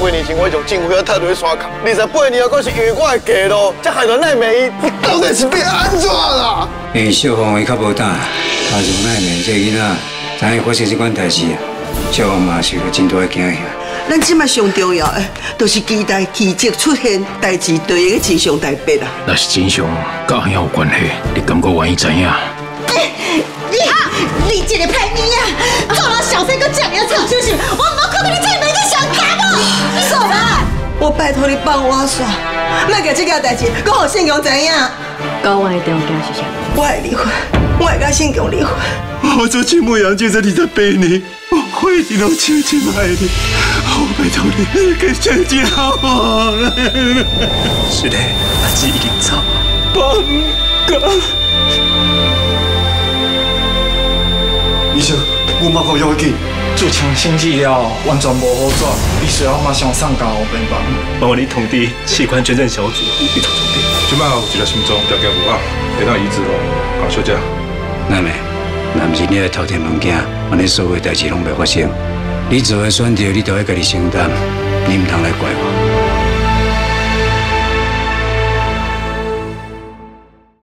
八年前我从政府遐摕落去山卡，28年后，佫是越我的家路，才害到奈美。你到底是变安怎啦？因为消防员较无胆，加上奈美这囡仔，知影发生这款代志，消防嘛受到真大的惊吓。咱即卖上重要的，就是期待奇迹出现，代志对个真相大白啦。那是真相，甲遐有关系，你感觉愿意知影？ 你这个歹命啊！做了小三，搁这么臭羞羞，我冇看到你这门子想干我，你走吧！我拜托你放我耍，莫甲这件代志搁互信强知影。交我的条件是啥？我会离婚，我会甲信强离婚。我做亲母养就在28年，我一直都深深爱你。我拜托你，给成绩好好嘞。是嘞，阿姊已经走，放假。 医生，我妈够要紧，做强心治疗完全无好转，必须要马上送到病房。帮我你通知器官捐赠小组，你通知。即摆有一个心脏条件不好，会当移植哦，搞小姐。奶奶，若不是你的偷摕物件，安尼所有代志拢袂发生。你做的选择，你都要家己承担，你唔通